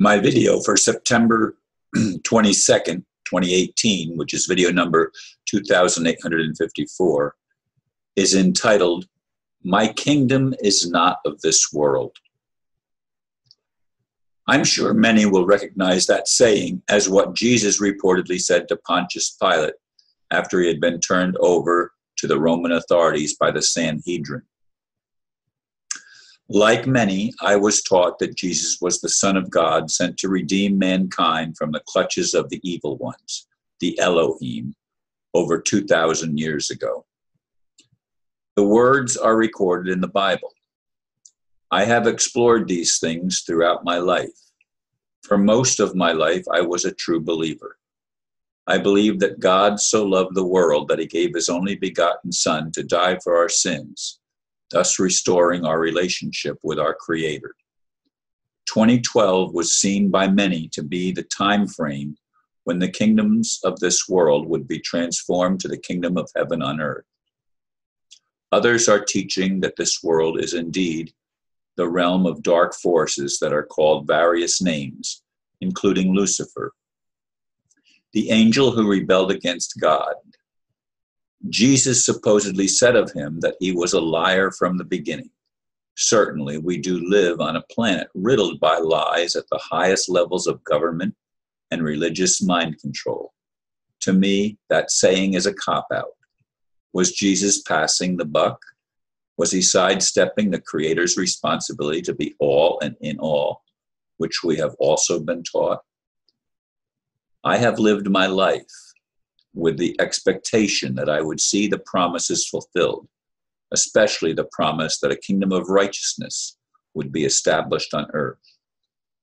my video for September 22nd, 2018, which is video number 2854, is entitled, "My Kingdom is Not of This World." I'm sure many will recognize that saying as what Jesus reportedly said to Pontius Pilate after he had been turned over to the Roman authorities by the Sanhedrin. Like many, I was taught that Jesus was the Son of God sent to redeem mankind from the clutches of the evil ones, the Elohim, over 2,000 years ago. The words are recorded in the Bible. I have explored these things throughout my life. For most of my life, I was a true believer. I believed that God so loved the world that he gave his only begotten Son to die for our sins, thus restoring our relationship with our Creator. 2012 was seen by many to be the time frame when the kingdoms of this world would be transformed to the kingdom of heaven on earth. Others are teaching that this world is indeed the realm of dark forces that are called various names, including Lucifer, the angel who rebelled against God. Jesus supposedly said of him that he was a liar from the beginning. Certainly, we do live on a planet riddled by lies at the highest levels of government and religious mind control. To me, that saying is a cop-out. Was Jesus passing the buck? Was he sidestepping the Creator's responsibility to be all and in all, which we have also been taught? I have lived my life with the expectation that I would see the promises fulfilled, especially the promise that a kingdom of righteousness would be established on earth.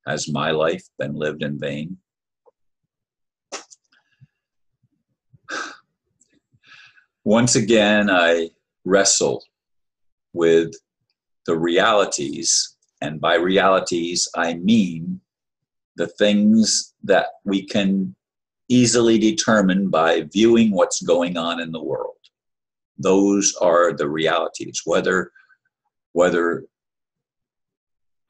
Has my life been lived in vain? Once again, I wrestle with the realities, and by realities, I mean the things that we can easily determined by viewing what's going on in the world. Those are the realities. Whether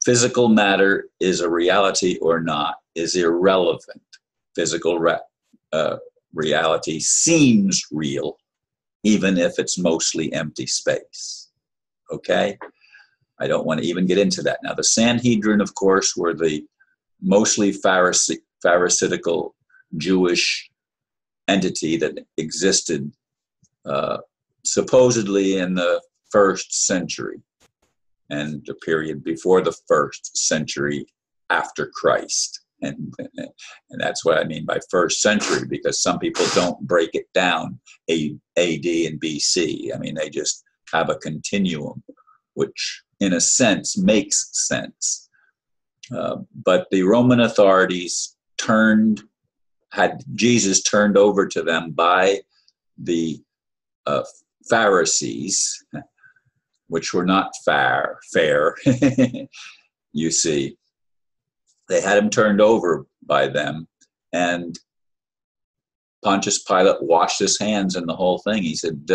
physical matter is a reality or not is irrelevant. Physical reality seems real, even if it's mostly empty space. Okay? I don't want to even get into that. Now, the Sanhedrin, of course, were the mostly Pharisaical Jewish entity that existed supposedly in the first century and the period before the first century after Christ. And that's what I mean by first century, because some people don't break it down AD and BC. I mean, they just have a continuum, which in a sense makes sense. But the Roman authorities had Jesus turned over to them by the Pharisees, which were not fair. You see, they had him turned over by them, and Pontius Pilate washed his hands in the whole thing. He said,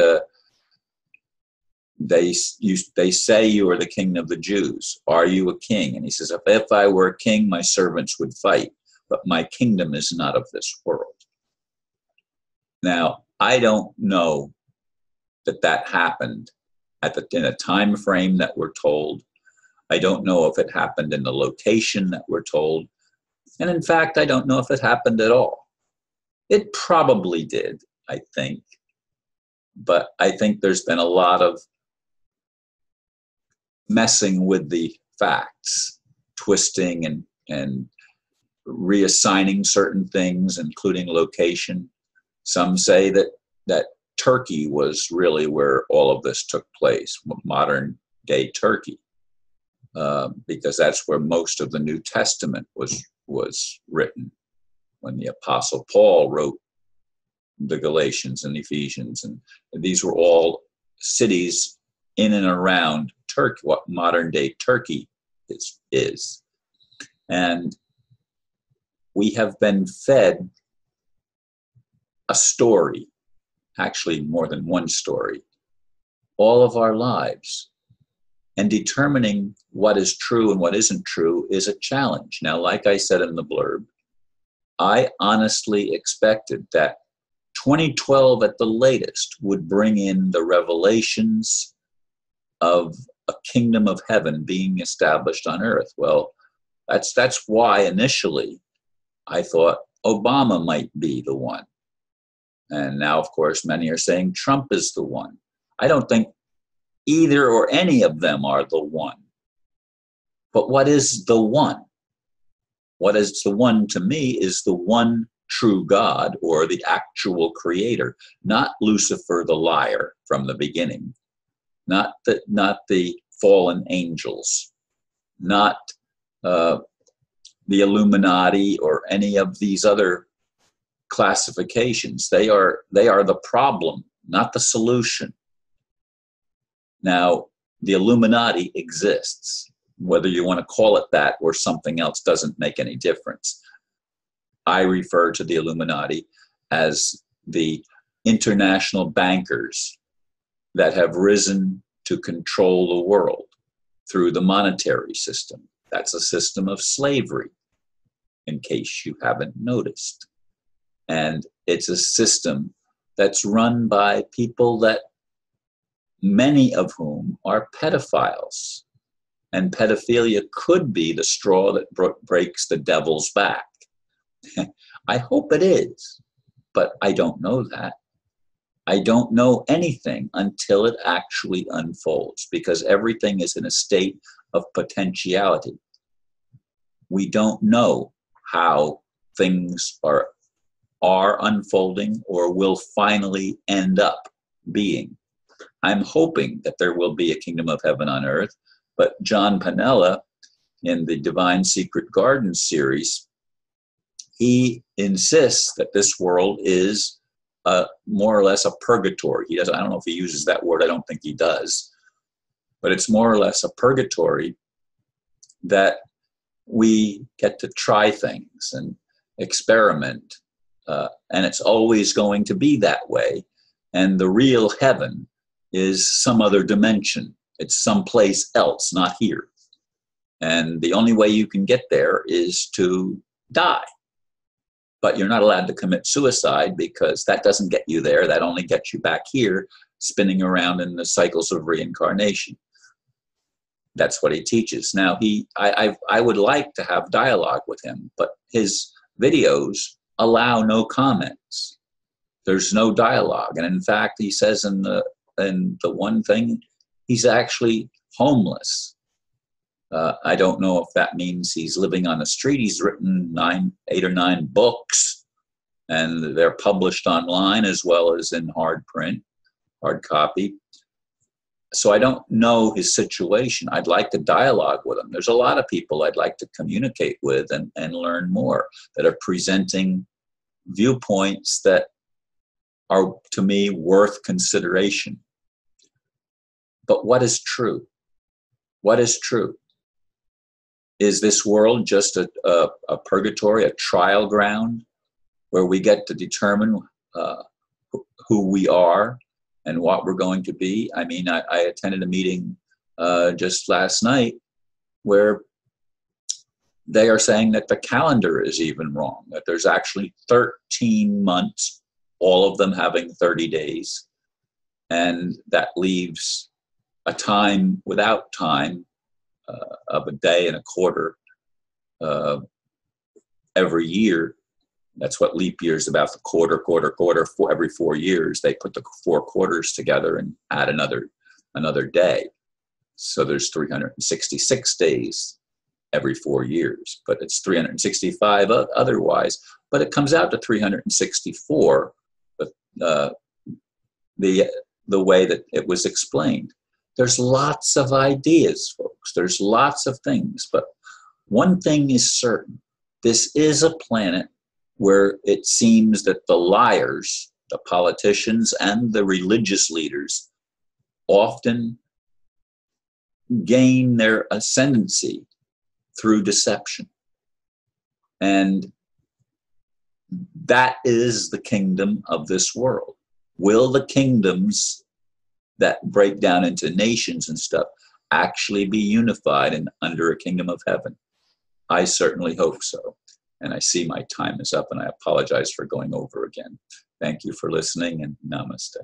they say you are the king of the Jews. Are you a king? And he says, if I were a king, my servants would fight. But my kingdom is not of this world. Now, I don't know that that happened in a time frame that we're told. I don't know if it happened in the location that we're told. And in fact, I don't know if it happened at all. It probably did, I think. But I think there's been a lot of messing with the facts, twisting and reassigning certain things, including location. Some say that Turkey was really where all of this took place, modern day Turkey, because that's where most of the New Testament was written, when the Apostle Paul wrote the Galatians and Ephesians, and these were all cities in and around Turkey, what modern day Turkey is. And we have been fed a story, actually more than one story, all of our lives. And determining what is true and what isn't true is a challenge. Now, like I said in the blurb, I honestly expected that 2012 at the latest would bring in the revelations of a kingdom of heaven being established on earth. Well, that's why initially I thought Obama might be the one. And now, of course, many are saying Trump is the one. I don't think either or any of them are the one. But what is the one? What is the one to me is the one true God, or the actual creator, not Lucifer the liar from the beginning, not the fallen angels, not the Illuminati or any of these other classifications. They are the problem, not the solution. Now, the Illuminati exists. Whether you want to call it that or something else doesn't make any difference. I refer to the Illuminati as the international bankers that have risen to control the world through the monetary system. That's a system of slavery, in case you haven't noticed. And it's a system that's run by people that many of whom are pedophiles. And pedophilia could be the straw that breaks the devil's back. I hope it is, but I don't know that. I don't know anything until it actually unfolds, because everything is in a state of potentiality. We don't know how things are unfolding or will finally end up being. I'm hoping that there will be a kingdom of heaven on earth, but John Panella, in the Divine Secret Garden series, he insists that this world is more or less a purgatory. He doesn't, I don't know if he uses that word, I don't think he does, but it's more or less a purgatory that we get to try things and experiment, and it's always going to be that way. And the real heaven is some other dimension. It's someplace else, not here. And the only way you can get there is to die. But you're not allowed to commit suicide, because that doesn't get you there. That only gets you back here, spinning around in the cycles of reincarnation. That's what he teaches. Now, I would like to have dialogue with him, but his videos allow no comments. There's no dialogue. And in fact, he says in the one thing, he's actually homeless. I don't know if that means he's living on the street. He's written 8 or 9 books, and they're published online as well as in hard print, hard copy. So I don't know his situation. I'd like to dialogue with him. There's a lot of people I'd like to communicate with and learn more, that are presenting viewpoints that are, to me, worth consideration. But what is true? What is true? Is this world just a purgatory, a trial ground, where we get to determine who we are and what we're going to be? I mean, I attended a meeting just last night where they are saying that the calendar is even wrong, that there's actually 13 months, all of them having 30 days, and that leaves a time without time, of a day and a quarter every year. That's what leap year is about, the quarter. For every 4 years, they put the 4 quarters together and add another day. So there's 366 days every 4 years, but it's 365 otherwise. But it comes out to 364, but the way that it was explained. There's lots of ideas, folks. There's lots of things. But one thing is certain. This is a planet where it seems that the liars, the politicians, and the religious leaders often gain their ascendancy through deception. And that is the kingdom of this world. Will the kingdoms that break down into nations and stuff actually be unified and under a kingdom of heaven? I certainly hope so. And I see my time is up, and I apologize for going over again. Thank you for listening, and namaste.